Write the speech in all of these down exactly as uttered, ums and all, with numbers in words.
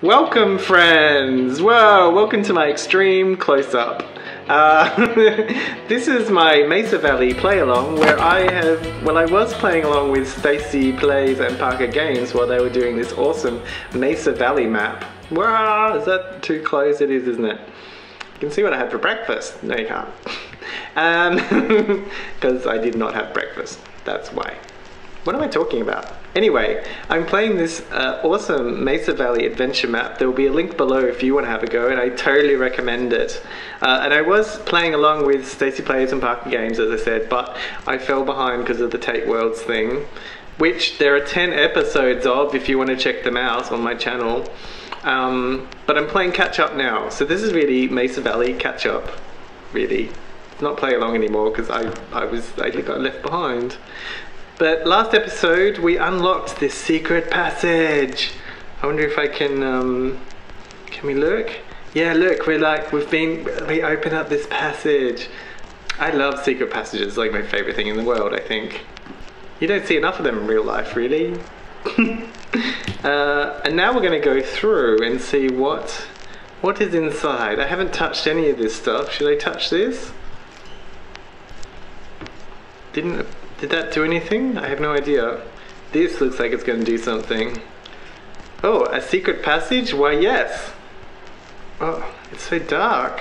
Welcome, friends! Whoa, welcome to my extreme close-up. Uh, this is my Mesa Valley play-along where I have, well I was playing along with Stacyplays and Parker Games while they were doing this awesome Mesa Valley map. Wow, is that too close? It is, isn't it? You can see what I had for breakfast. No, you can't. Um, because I did not have breakfast, that's why. What am I talking about? Anyway, I'm playing this uh, awesome Mesa Valley adventure map. There will be a link below if you want to have a go, and I totally recommend it. Uh, and I was playing along with Stacyplays and Parker Games, as I said, but I fell behind because of the Tate Worlds thing, which there are ten episodes of if you want to check them out on my channel. Um, but I'm playing catch-up now, so this is really Mesa Valley catch-up, really. It's not play along anymore because I, I, was, I got left behind. But last episode, we unlocked this secret passage. I wonder if I can, um, can we look? Yeah, look, we're like, we've been, we open up this passage. I love secret passages, it's like my favorite thing in the world, I think. You don't see enough of them in real life, really. uh, and now we're gonna go through and see what, what is inside. I haven't touched any of this stuff. Should I touch this? Didn't, Did that do anything? I have no idea. This looks like it's going to do something. Oh, a secret passage? Why, yes. Oh, it's so dark.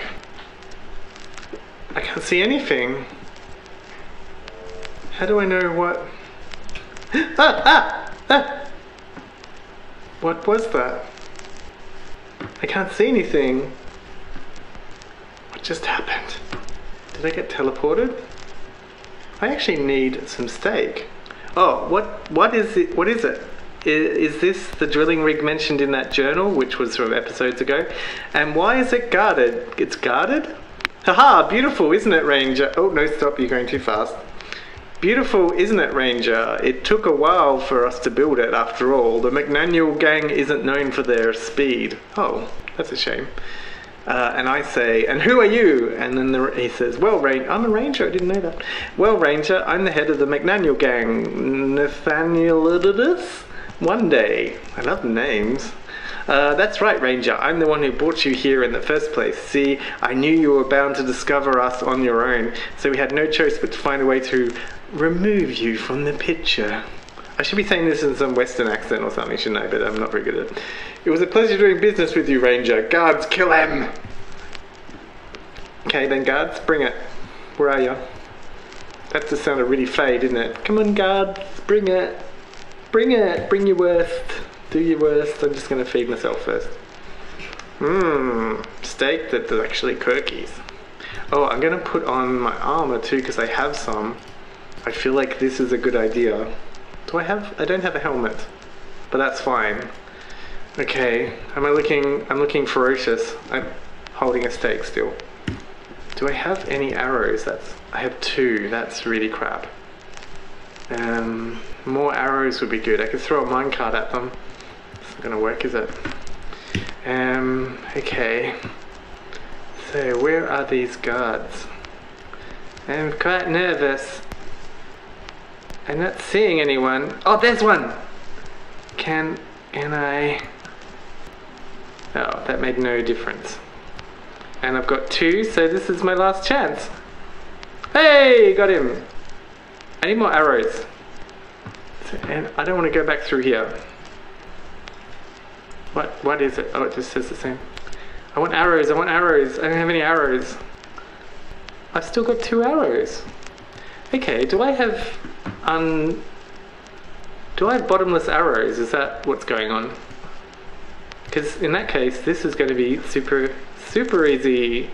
I can't see anything. How do I know what... Ah! Ah! Ah! What was that? I can't see anything. What just happened? Did I get teleported? I actually need some steak. Oh, what what is it? What is it? Is, is this the drilling rig mentioned in that journal, which was from episodes ago? And why is it guarded? It's guarded? Haha, beautiful, isn't it, Ranger? Oh, no, stop, you're going too fast. Beautiful, isn't it, Ranger? It took a while for us to build it, after all. The McDaniel gang isn't known for their speed. Oh, that's a shame. Uh, and I say, and who are you? And then the, he says, well, Ranger, I'm a ranger, I didn't know that. Well, Ranger, I'm the head of the McDaniel gang, Nathaniel, one day. I love the names. Uh, that's right, Ranger, I'm the one who brought you here in the first place. See, I knew you were bound to discover us on your own, so we had no choice but to find a way to remove you from the picture. I should be saying this in some Western accent or something, shouldn't I? But I'm not very good at it. It was a pleasure doing business with you, Ranger. Guards, kill him! Okay then, guards, bring it. Where are you? That just sounded really fey, didn't it? Come on, guards, bring it. Bring it. Bring your worst. Do your worst. I'm just going to feed myself first. Mmm. Steak that's actually cookies. Oh, I'm going to put on my armor too because I have some. I feel like this is a good idea. Do I have? I don't have a helmet, but that's fine. Okay, am I looking? I'm looking ferocious. I'm holding a stake still. Do I have any arrows? That's. I have two. That's really crap. Um, more arrows would be good. I could throw a minecart at them. It's not gonna work, is it? Um. Okay. So where are these guards? I'm quite nervous. I'm not seeing anyone. Oh, there's one! Can, can I... Oh, that made no difference. And I've got two, so this is my last chance. Hey, got him! I need more arrows. So, and I don't want to go back through here. What, what is it? Oh, it just says the same. I want arrows, I want arrows. I don't have any arrows. I've still got two arrows. Okay, do I have... Um, do I have bottomless arrows? Is that what's going on? Because in that case, this is going to be super, super easy.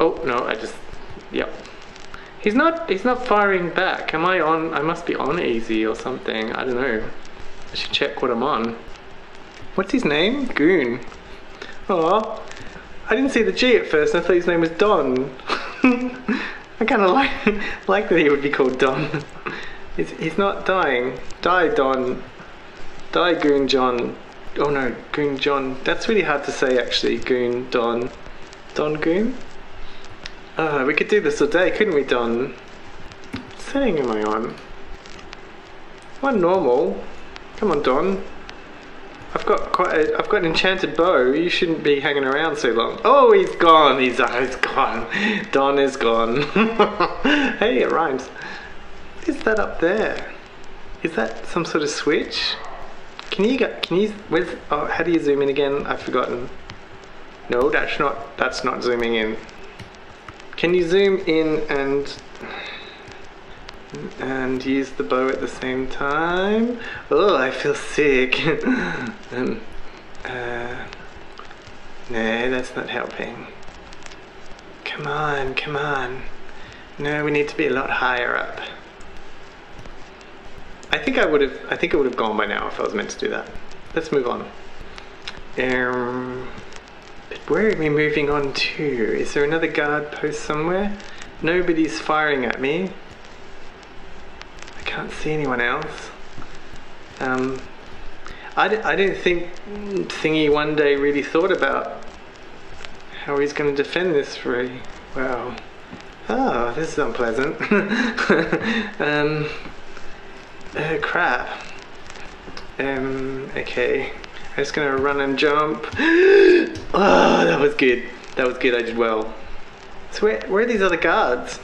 Oh, no, I just, yep. He's not, he's not firing back. Am I on, I must be on easy or something. I don't know. I should check what I'm on. What's his name? Goon. Aw, I didn't see the G at first. I thought his name was Don. I kind of like, like that he would be called Don. he's, he's not dying. Die, Don. Die, Goon John. Oh no, Goon John. That's really hard to say, actually. Goon, Don. Don Goon? Oh, we could do this all day, couldn't we, Don? What setting am I on? I'm on normal. Come on, Don. I've got quite a, I've got an enchanted bow. You shouldn't be hanging around so long. Oh, he's gone. He's, uh, he's gone. Don is gone. Hey, it rhymes. What is that up there? Is that some sort of switch? Can you go, can you, where's, oh, how do you zoom in again? I've forgotten. No, that's not, that's not zooming in. Can you zoom in and, and use the bow at the same time? Oh, I feel sick. um, uh, no, that's not helping. Come on, come on. No, we need to be a lot higher up. I think I would have, I think it would have gone by now if I was meant to do that. Let's move on. Um, but where are we moving on to? Is there another guard post somewhere? Nobody's firing at me. I can't see anyone else. Um, I, d I don't think Thingy one day really thought about how he's going to defend this really well. Oh, this is unpleasant. um... Oh crap. Um, okay. I'm just gonna run and jump. Oh, that was good. That was good, I did well. So where, where are these other guards?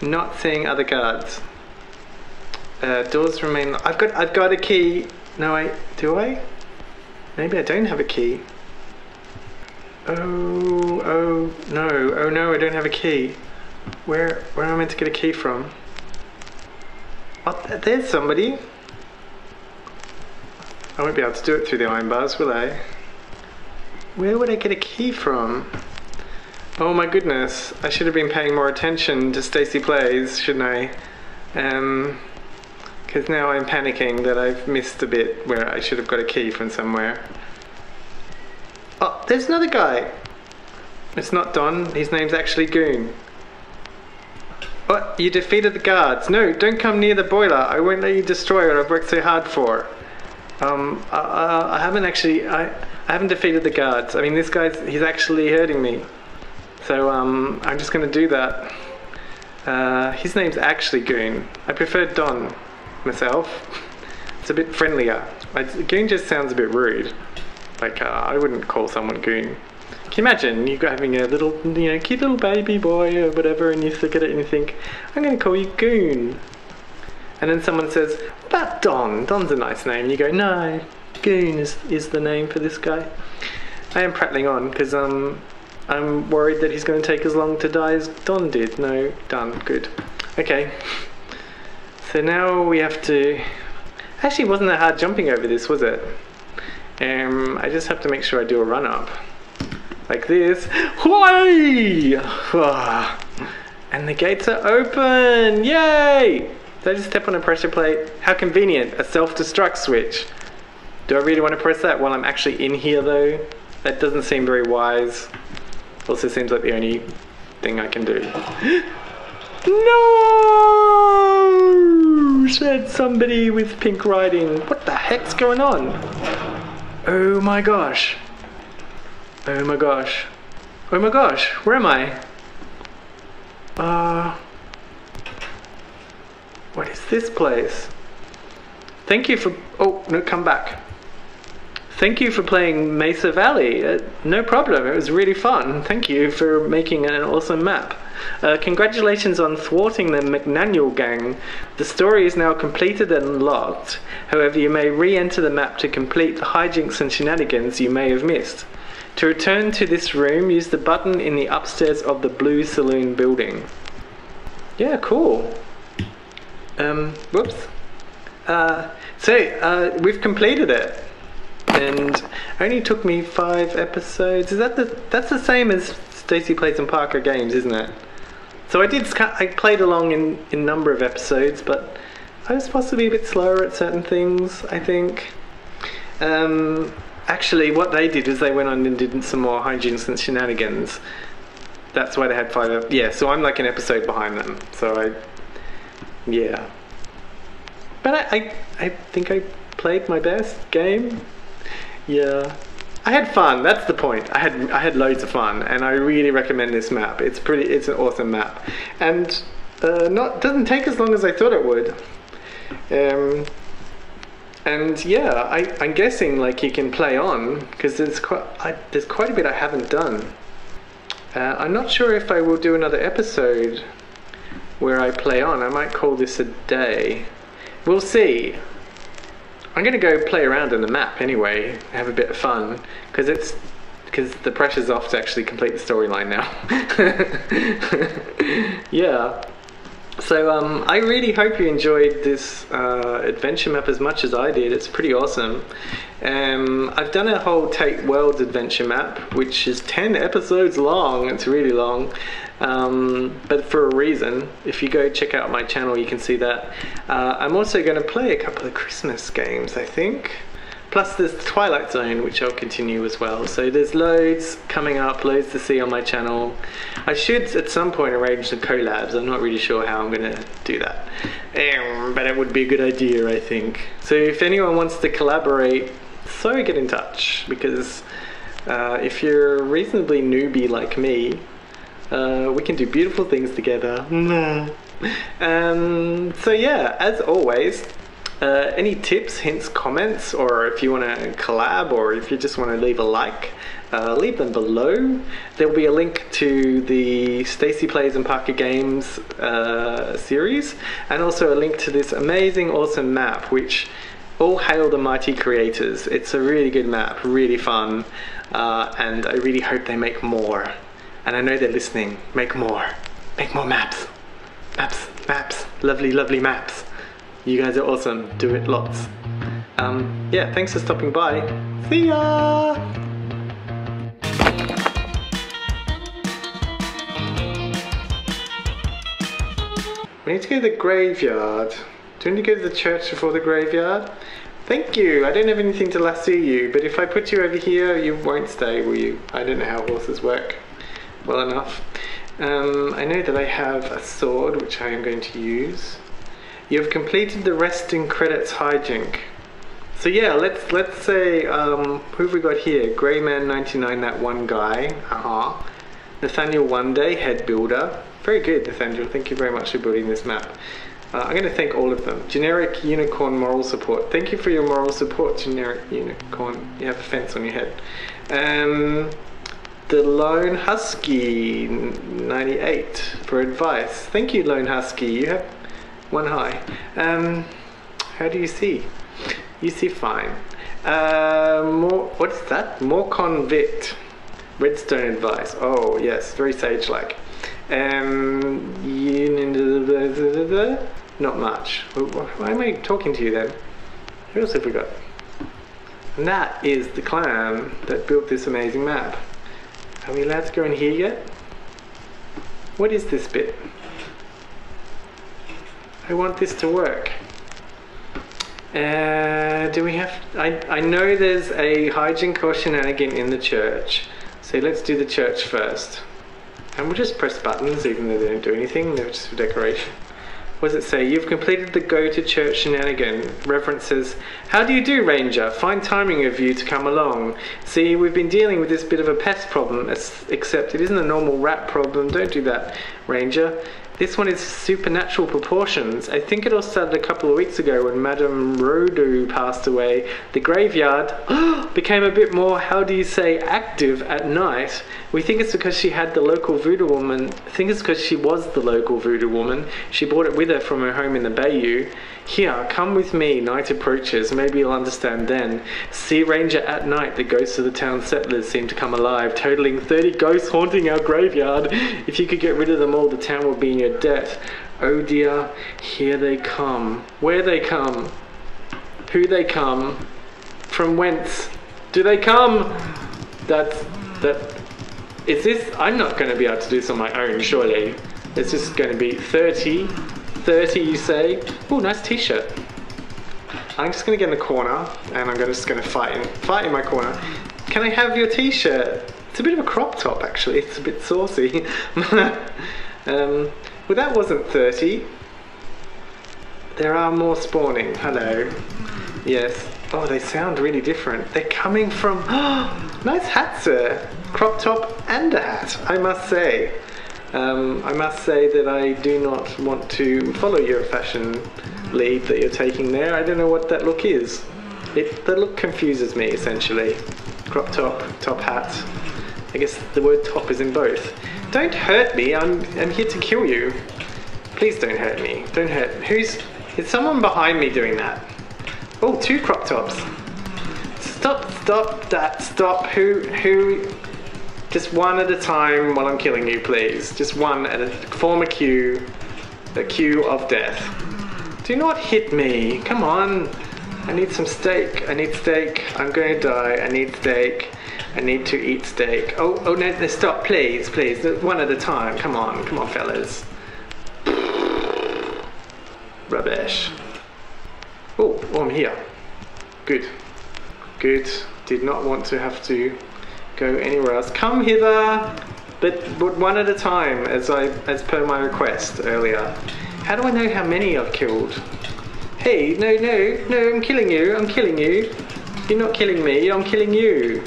Not seeing other guards. Uh, doors remain, I've got, I've got a key. No, I, do I? Maybe I don't have a key. Oh, oh, no. Oh no, I don't have a key. Where, where am I meant to get a key from? Oh, there's somebody. I won't be able to do it through the iron bars, will I? Where would I get a key from? Oh my goodness, I should have been paying more attention to Stacyplays, shouldn't I? Um, because now I'm panicking that I've missed a bit where I should have got a key from somewhere. Oh, there's another guy. It's not Don, his name's actually Goon. Oh, you defeated the guards. No, don't come near the boiler. I won't let you destroy what I've worked so hard for. Um, I, I, I haven't actually, I, I haven't defeated the guards. I mean, this guy's, he's actually hurting me. So, um, I'm just gonna do that. Uh, his name's actually Goon. I prefer Don, myself. It's a bit friendlier. I, Goon just sounds a bit rude. Like, uh, I wouldn't call someone Goon. Can you imagine you having a little, you know, cute little baby boy or whatever, and you look at it and you think, I'm going to call you Goon. And then someone says, what about Don? Don's a nice name. And you go, no, Goon is, is the name for this guy. I am prattling on because um, I'm worried that he's going to take as long to die as Don did. No, done. Good. Okay. So now we have to... Actually, it wasn't that hard jumping over this, was it? Um, I just have to make sure I do a run-up. Like this. And the gates are open. Yay! Did I just step on a pressure plate? How convenient. A self-destruct switch. Do I really want to press that while I'm actually in here though? That doesn't seem very wise. Also seems like the only thing I can do. No! Said somebody with pink writing. What the heck's going on? Oh my gosh. Oh my gosh. Oh my gosh, where am I? Uh, what is this place? Thank you for, oh, no, come back. Thank you for playing Mesa Valley. Uh, no problem, it was really fun. Thank you for making an awesome map. Uh, congratulations on thwarting the McDaniel gang. The story is now completed and logged. However, you may re-enter the map to complete the hijinks and shenanigans you may have missed. To return to this room, use the button in the upstairs of the Blue Saloon building. Yeah, cool. Um, whoops. Uh, so, uh, we've completed it. And only took me five episodes. Is that the, that's the same as Stacyplays and Parker Games, isn't it? So I did, I played along in a number of episodes, but I was possibly a bit slower at certain things, I think. Um... Actually, what they did is they went on and did some more hijinks and shenanigans. That's why they had five... Yeah, so I'm like an episode behind them. So I... Yeah. But I, I, I think I played my best game. Yeah. I had fun. That's the point. I had I had loads of fun. And I really recommend this map. It's pretty... It's an awesome map. And uh, not doesn't take as long as I thought it would. Um... And yeah, I, I'm guessing like you can play on, because there's quite I, there's quite a bit I haven't done. Uh, I'm not sure if I will do another episode where I play on. I might call this a day. We'll see. I'm gonna go play around on the map anyway, have a bit of fun, because it's because the pressure's off to actually complete the storyline now. Yeah. So um, I really hope you enjoyed this uh, adventure map as much as I did. It's pretty awesome. Um, I've done a whole Tate Worlds adventure map, which is ten episodes long. It's really long, um, but for a reason. If you go check out my channel, you can see that. Uh, I'm also going to play a couple of Christmas games, I think. Plus there's Twilight Zone, which I'll continue as well. So there's loads coming up, loads to see on my channel. I should at some point arrange some collabs. I'm not really sure how I'm going to do that. Um, but it would be a good idea, I think. So if anyone wants to collaborate, so get in touch. Because uh, if you're reasonably newbie like me, uh, we can do beautiful things together. um, so yeah, as always, Uh, any tips, hints, comments, or if you want to collab, or if you just want to leave a like, uh, leave them below. There'll be a link to the Stacyplays and Parker Games uh, series, and also a link to this amazing, awesome map, which all hail the mighty creators. It's a really good map, really fun, uh, and I really hope they make more. And I know they're listening. Make more. Make more maps. Maps. Maps. Lovely, lovely maps. You guys are awesome. Do it lots. Um, yeah, thanks for stopping by. See ya! We need to go to the graveyard. Do you want to go to the church before the graveyard? Thank you. I don't have anything to lasso you, but if I put you over here, you won't stay, will you? I don't know how horses work well enough. Um, I know that I have a sword, which I am going to use. You have completed the resting credits hijink. So yeah, let's let's say, um, who have we got here? Greyman ninety-nine, that one guy. Uh-huh. Nathaniel One Day, head builder. Very good, Nathaniel. Thank you very much for building this map. Uh, I'm going to thank all of them. Generic Unicorn, moral support. Thank you for your moral support, Generic Unicorn. You have a fence on your head. Um, the Lone Husky ninety-eight for advice. Thank you, Lone Husky. You have one high. Um, how do you see? You see fine. Uh, more, what's that? More convict. Redstone advice. Oh, yes. Very sage-like. Um, not much. Why am I talking to you then? Who else have we got? And that is the clan that built this amazing map. Are we allowed to go in here yet? What is this bit? I want this to work. Uh, do we have... I, I know there's a hijink or shenanigan in the church. So let's do the church first. And we'll just press buttons even though they don't do anything. They're just for decoration. What does it say? You've completed the go to church shenanigan. Reverend says, how do you do, Ranger? Fine timing of you to come along. See, we've been dealing with this bit of a pest problem. Except it isn't a normal rat problem. Don't do that, Ranger. This one is supernatural proportions. I think it all started a couple of weeks ago when Madame Roodoo passed away. The graveyard became a bit more, how do you say, active at night. We think it's because she had the local voodoo woman. I think it's because she was the local voodoo woman. She brought it with her from her home in the Bayou. Here, come with me. Night approaches. Maybe you'll understand then. Sea Ranger at night. The ghosts of the town settlers seem to come alive, totaling thirty ghosts haunting our graveyard. If you could get rid of them all, the town would be in your debt. Oh dear, here they come. Where they come? Who they come? From whence do they come? That's that. Is this? I'm not going to be able to do this on my own, surely. It's just going to be thirty, thirty. You say? Oh, nice T-shirt. I'm just going to get in the corner and I'm just going to fight in, fight in my corner. Can I have your T-shirt? It's a bit of a crop top, actually. It's a bit saucy. Um, well, that wasn't thirty. There are more spawning. Hello. Yes. Oh, they sound really different. They're coming from... Oh, nice hat, sir. Crop top and a hat, I must say. Um, I must say that I do not want to follow your fashion lead that you're taking there. I don't know what that look is. it, the look confuses me essentially. Crop top, top hat. I guess the word top is in both. Don't hurt me, I'm, I'm here to kill you. Please don't hurt me, don't hurt. Who's, is someone behind me doing that? Oh, two crop tops. Stop, stop that, stop. Who, who, just one at a time while I'm killing you, please. Just one at a, form a queue, a queue of death. Do not hit me, come on. I need some steak, I need steak. I'm gonna die, I need steak. I need to eat steak. Oh, oh no, no, stop, please, please. One at a time, come on, come on, fellas. Rubbish. Oh, oh, I'm here. Good. Good. Did not want to have to go anywhere else. Come hither, but, but one at a time, as I as per my request earlier. How do I know how many I've killed? Hey, no, no, no, I'm killing you, I'm killing you. You're not killing me, I'm killing you.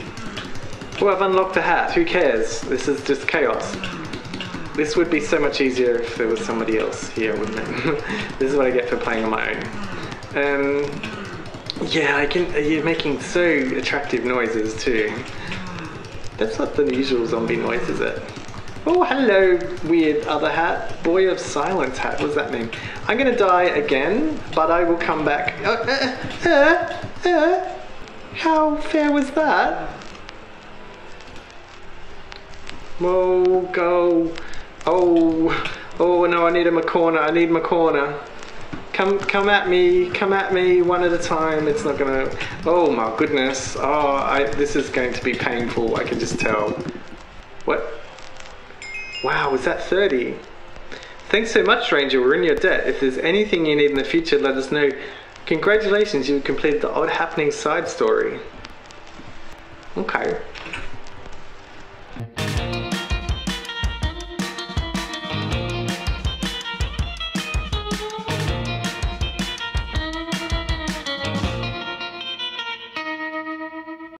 Oh, I've unlocked a hat, who cares? This is just chaos. This would be so much easier if there was somebody else here, wouldn't it? This is what I get for playing on my own. Um, yeah, I can, you're making so attractive noises too. That's not the usual zombie noise, is it? Oh, hello, weird other hat. Boy of silence hat, what does that mean? I'm gonna die again, but I will come back. Uh, uh, uh, uh. How fair was that? Whoa, go. Oh, oh no, I need him a corner. I need my corner. Come, come at me. Come at me one at a time. It's not gonna, oh my goodness. Oh, I, this is going to be painful. I can just tell. What? Wow, was that thirty? Thanks so much, Ranger. We're in your debt. If there's anything you need in the future, let us know. Congratulations, you've completed the Odd Happening side story. Okay.